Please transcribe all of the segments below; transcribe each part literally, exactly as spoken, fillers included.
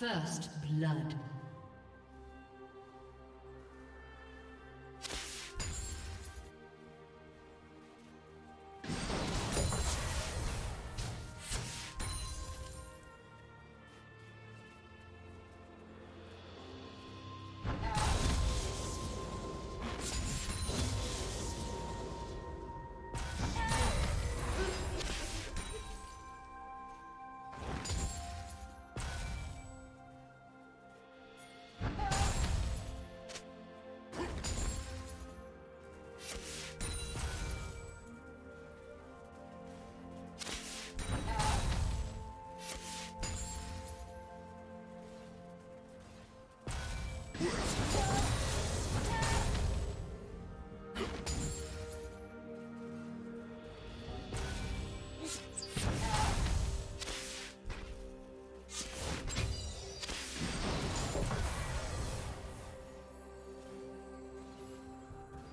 First blood.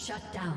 Shut down.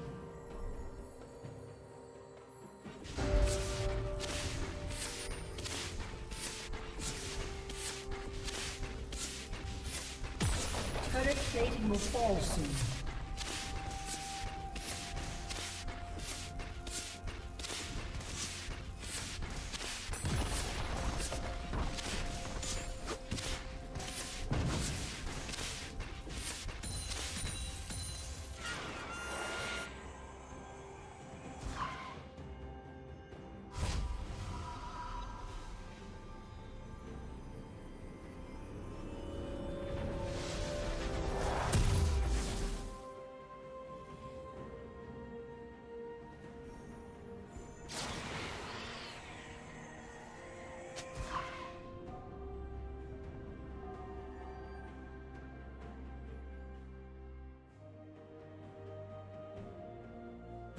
Current plating will fall soon.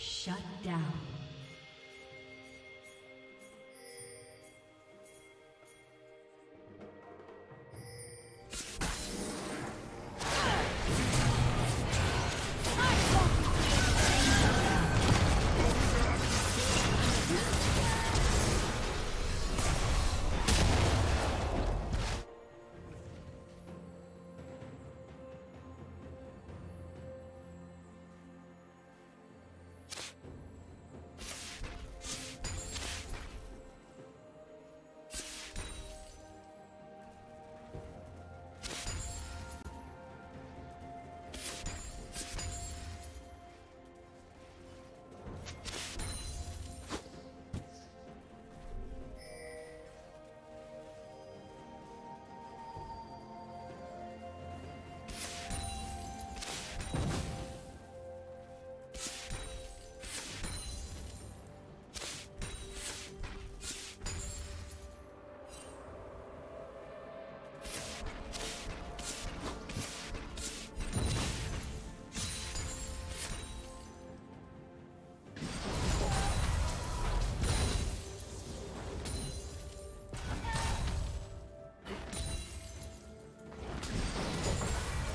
Shut down.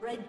Red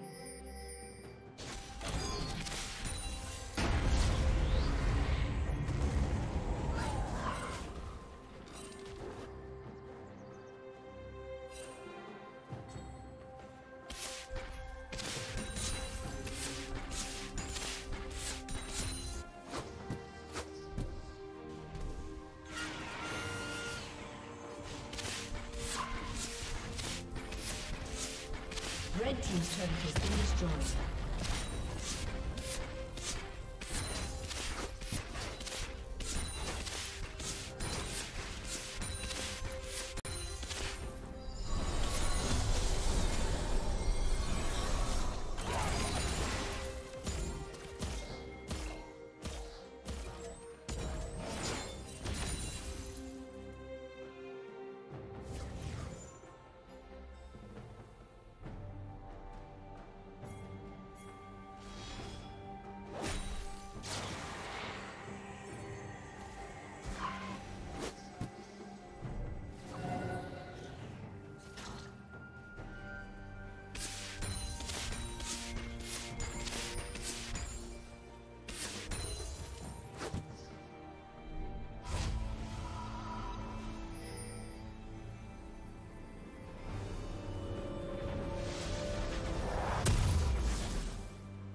Red team's turret has been destroyed.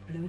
Blue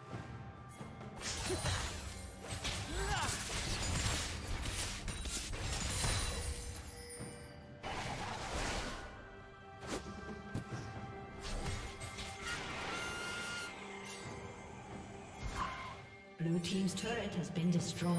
Blue team's turret has been destroyed.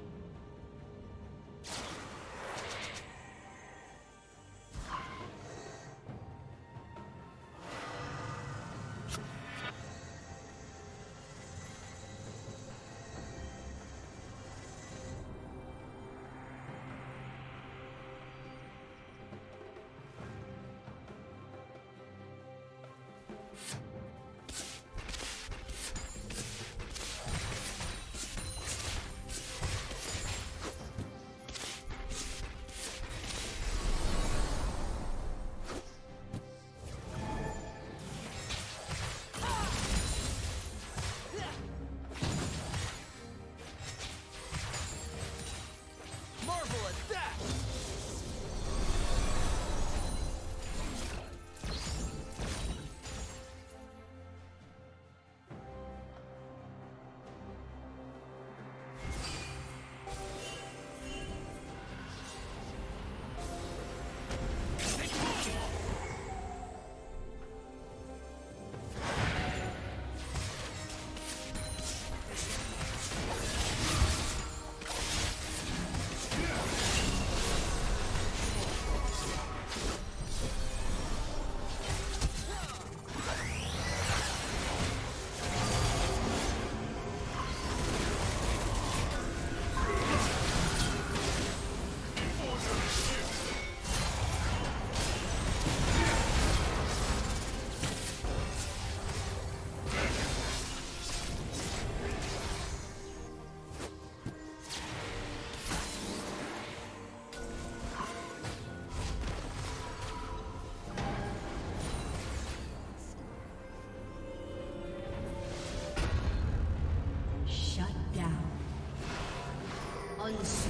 Yes.